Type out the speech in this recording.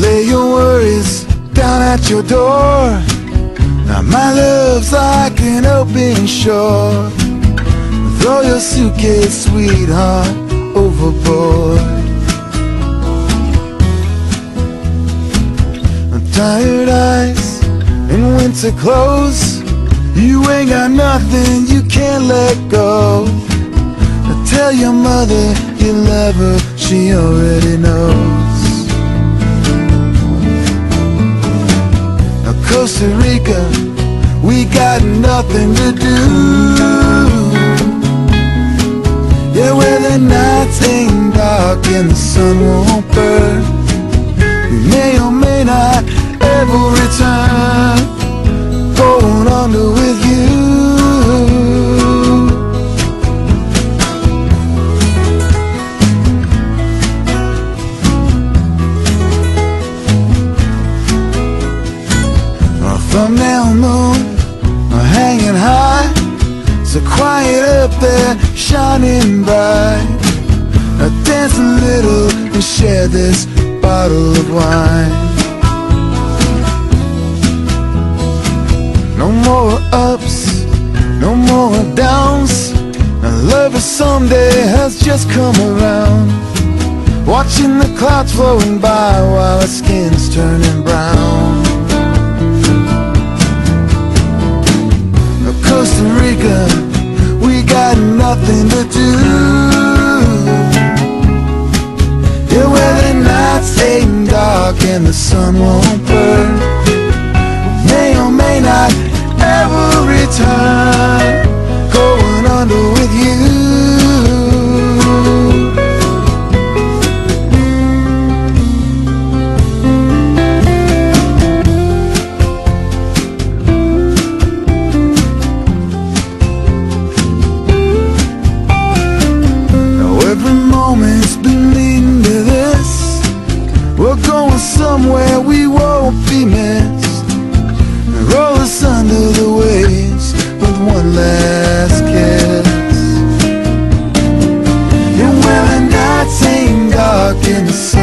Lay your worries down at your door. Now my love's like an open shore. Throw your suitcase, sweetheart, overboard. Tired eyes and winter clothes. You ain't got nothing you can't let go. Now tell your mother you love her, she already knows. Now Costa Rica, we got nothing to do. Yeah, where the nights ain't dark and the sun won't burn. We may or may not ever return. Going under with you. A thumbnail moon hanging high, so quiet up there, shining bright. Now dance a little and share this bottle of wine. No more ups, no more downs. Now love of someday has just come around. Watching the clouds flowing by while our skin's turning brown. Now Costa Rica, we got nothing to do. Yeah, where the nights ain't dark and the sun won't burn. May or may not ever return. Going under with you. Now every moment's been leading to this. We're going somewhere we won't be missed. Roll us under the waves with one last kiss. And when the nights ain't dark in the sun.